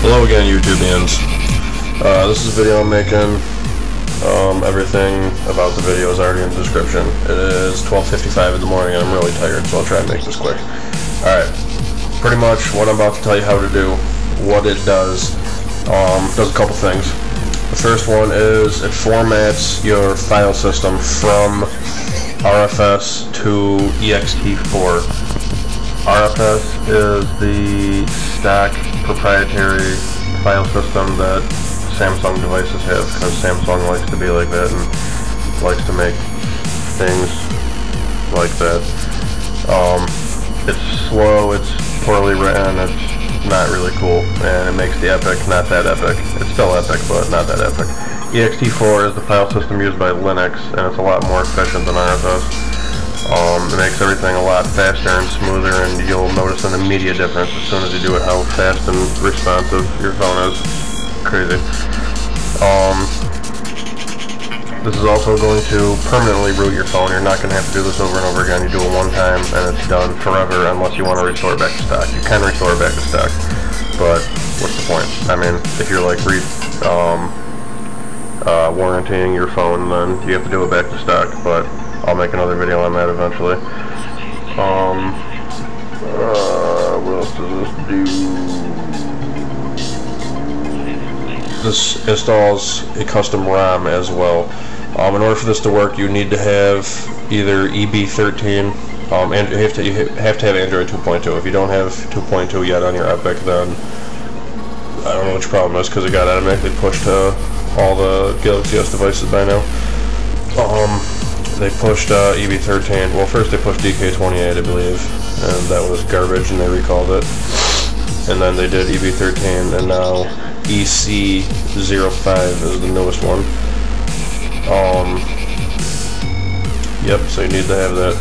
Hello again, YouTube hands. This is a video I'm making. Everything about the video is already in the description. It is 12:55 in the morning and I'm really tired, so I'll try and make this quick. Alright, pretty much what I'm about to tell you how to do, what it does a couple things. The first one is it formats your file system from RFS to EXT4. RFS is the stock proprietary file system that Samsung devices have, because Samsung likes to be like that and likes to make things like that. It's slow, it's poorly written, it's not really cool, and it makes the Epic not that epic. It's still epic, but not that epic. EXT4 is the file system used by Linux, and it's a lot more efficient than RFS. It makes everything a lot faster and smoother, and you'll notice an immediate difference as soon as you do it, how fast and responsive your phone is. Crazy. This is also going to permanently root your phone. You're not going to have to do this over and over again. You do it one time, and it's done forever, unless you want to restore it back to stock. You can restore it back to stock, but what's the point? I mean, if you're like warrantying your phone, then you have to do it back to stock, but I'll make another video on that eventually. What else does this do? This installs a custom ROM as well. In order for this to work, you need to have either EB13, and you have to have Android 2.2. If you don't have 2.2 yet on your Epic, then I don't know which problem is, because it got automatically pushed to all the Galaxy S devices by now. They pushed EB13, well first they pushed DK28 I believe, and that was garbage and they recalled it. And then they did EB13, and now EC05 is the newest one. Yep, so you need to have that.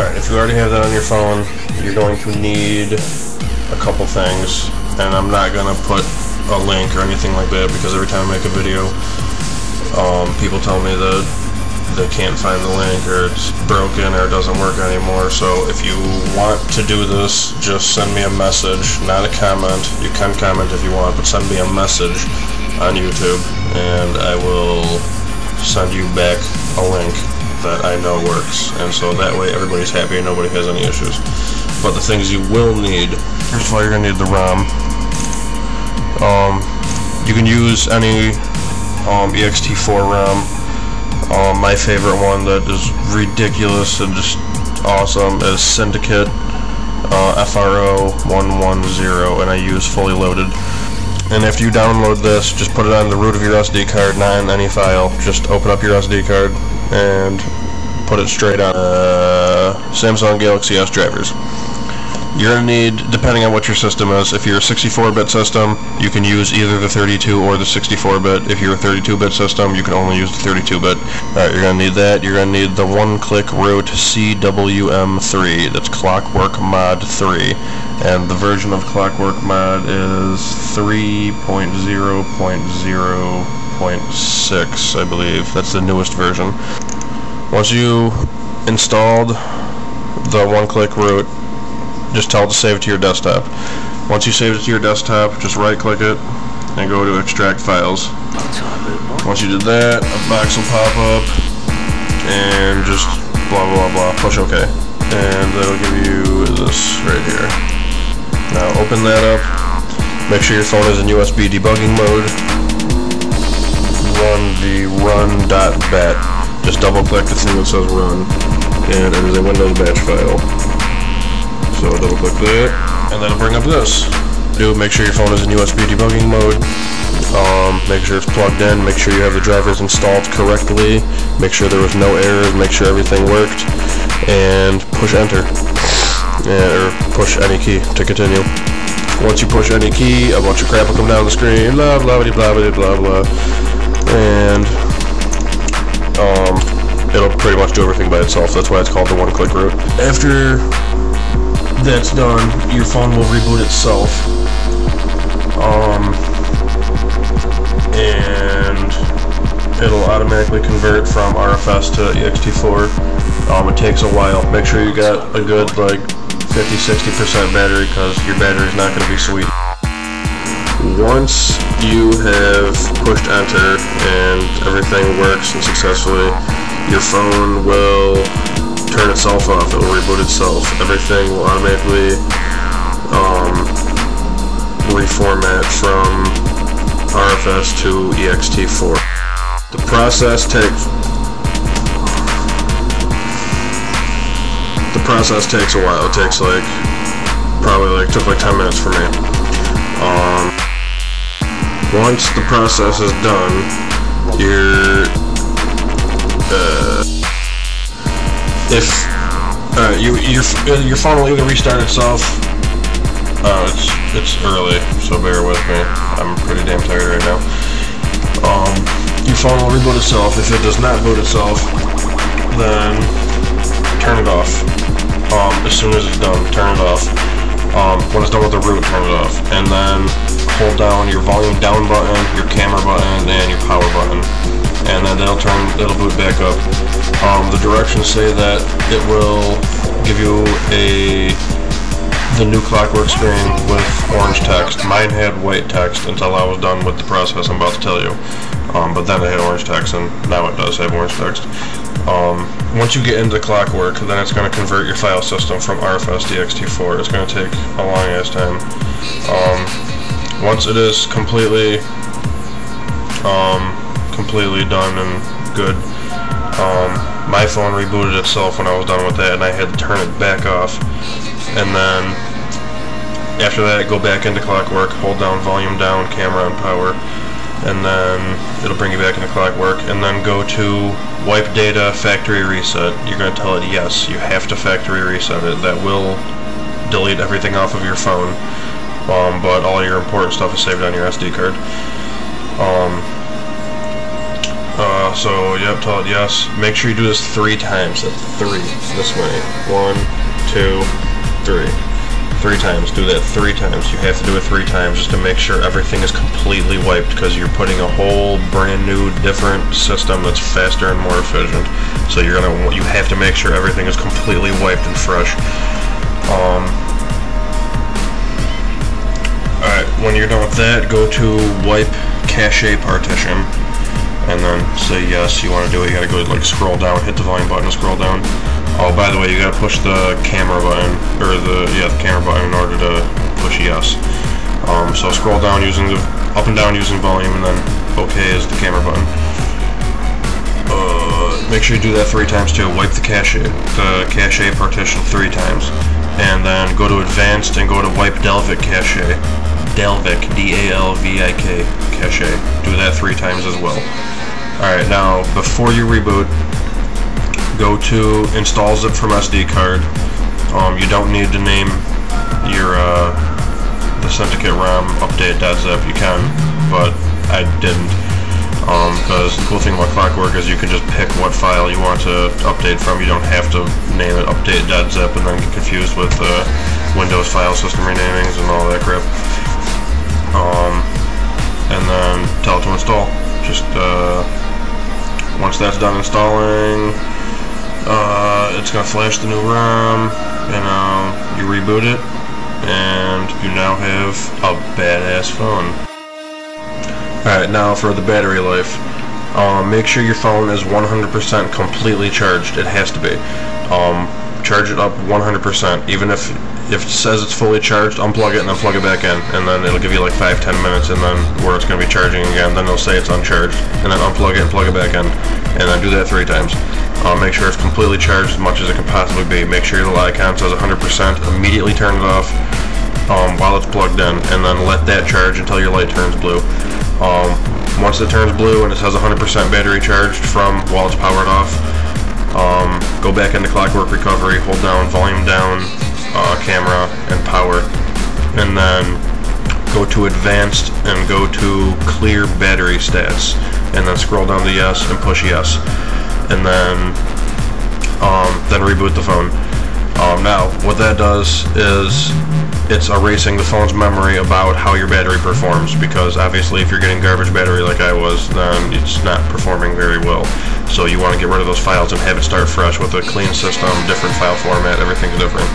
Alright, if you already have that on your phone, you're going to need a couple things, and I'm not going to put a link or anything like that, because every time I make a video people tell me that they can't find the link, or it's broken, or it doesn't work anymore. So if you want to do this, just send me a message, not a comment. You can comment if you want, but send me a message on YouTube and I will send you back a link that I know works, and so that way everybody's happy and nobody has any issues. But the things you will need, first of all, you're going to need the ROM. You can use any EXT4RAM. My favorite one that is ridiculous and just awesome is Syndicate FRO110, and I use Fully Loaded. And if you download this, just put it on the root of your SD card, not in any file. Just open up your SD card and put it straight on Samsung Galaxy S drivers. You're going to need, depending on what your system is, if you're a 64-bit system, you can use either the 32 or the 64-bit. If you're a 32-bit system, you can only use the 32-bit. Alright, you're going to need that. You're going to need the one-click root CWM3. That's Clockwork Mod 3. And the version of Clockwork Mod is 3.0.0.6, I believe. That's the newest version. Once you installed the one-click root, just tell it to save it to your desktop. Once you save it to your desktop, just right-click it and go to Extract Files. Once you did that, a box will pop up and just blah blah blah, push OK. And that'll give you this right here. Now open that up, make sure your phone is in USB debugging mode, run the run.bat. Just double-click the thing that says run, and it is a Windows batch file. So double click that, and that'll bring up this. Make sure your phone is in USB debugging mode. Make sure it's plugged in. Make sure you have the drivers installed correctly. Make sure there was no errors. Make sure everything worked. And push enter, or push any key to continue. Once you push any key, a bunch of crap will come down the screen. Blah blah blah blah blah blah. And it'll pretty much do everything by itself. That's why it's called the one-click root. After that's done, your phone will reboot itself, and it'll automatically convert from RFS to EXT4. It takes a while. Make sure you got a good like 50–60% battery, because your battery is not going to be sweet. Once you have pushed enter and everything works and successfully, your phone will turn itself off. It will reboot itself. Everything will automatically reformat from RFS to EXT4. The process takes a while. It takes like took like 10 minutes for me. Once the process is done, your phone will either restart itself. It's early, so bear with me. I'm pretty damn tired right now. Your phone will reboot itself. If it does not boot itself, then turn it off. As soon as it's done, turn it off. When it's done with the root, turn it off, and then hold down your volume down button, your camera button, and your power button, and then it'll turn. It'll boot back up. The directions say that it will give you the new clockwork screen with orange text. Mine had white text until I was done with the process I'm about to tell you. But then it had orange text, and now it does have orange text. Once you get into clockwork, then it's going to convert your file system from RFS to EXT4. It's going to take a long ass time. Once it is completely done and good, my phone rebooted itself when I was done with that, and I had to turn it back off. And then after that, go back into clockwork, hold down volume down, camera, and power, and then it'll bring you back into clockwork. And then go to wipe data, factory reset. You're going to tell it yes, you have to factory reset it. That will delete everything off of your phone, but all your important stuff is saved on your SD card. So yep, tell it yes. Make sure you do this 3 times. That's 3. This way. 1, 2, 3. 3 times. Do that 3 times. You have to do it 3 times just to make sure everything is completely wiped, because you're putting a whole brand new, different system that's faster and more efficient. So you have to make sure everything is completely wiped and fresh. Alright, when you're done with that, go to wipe cache partition, and then say yes. You want to do it, you gotta go like scroll down, hit the volume button, scroll down. Oh, by the way, you gotta push the camera button, or the camera button in order to push yes. So scroll down using the up and down using volume, and then okay is the camera button. Make sure you do that 3 times too. Wipe the cache partition 3 times, and then go to advanced and go to wipe Dalvik cache. Dalvik, D-A-L-V-I-K cache. Do that 3 times as well. All right, now before you reboot, go to install zip from SD card. You don't need to name your the Syndicate ROM update.zip. You can, but I didn't, because the cool thing about clockwork is you can just pick what file you want to update from. You don't have to name it update.zip and then get confused with Windows file system renamings and all that crap. And then tell it to install. Just once that's done installing, it's going to flash the new ROM, and you reboot it, and you now have a badass phone. Alright, now for the battery life. Make sure your phone is 100% completely charged. It has to be. Charge it up 100%. Even if it says it's fully charged, unplug it and then plug it back in, and then it'll give you like 5–10 minutes, and then where it's going to be charging again, then it'll say it's uncharged, and then unplug it and plug it back in, and then do that 3 times. Make sure it's completely charged as much as it can possibly be. Make sure your little icon says 100%. Immediately turn it off while it's plugged in, and then let that charge until your light turns blue. Once it turns blue and it says 100% battery charged from while it's powered off, go back into clockwork recovery, hold down volume down, camera, and power, and then go to advanced and go to clear battery stats, and then scroll down to yes and push yes. And then reboot the phone. Now, what that does is it's erasing the phone's memory about how your battery performs, because obviously if you're getting garbage battery like I was, then it's not performing very well. So you want to get rid of those files and have it start fresh with a clean system, different file format, everything's different.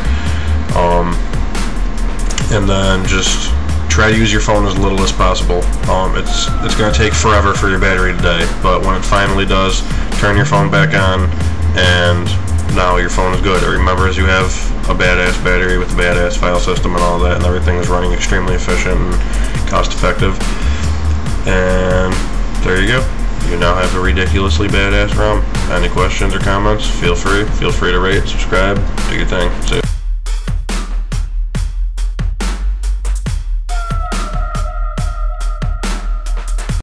And then just try to use your phone as little as possible. It's going to take forever for your battery to die, but when it finally does, turn your phone back on, and now your phone is good. It remembers you have a badass battery with a badass file system and all that, and everything is running extremely efficient and cost effective. And there you go. You now have a ridiculously badass ROM. Any questions or comments, feel free to rate, subscribe, do your thing. See ya.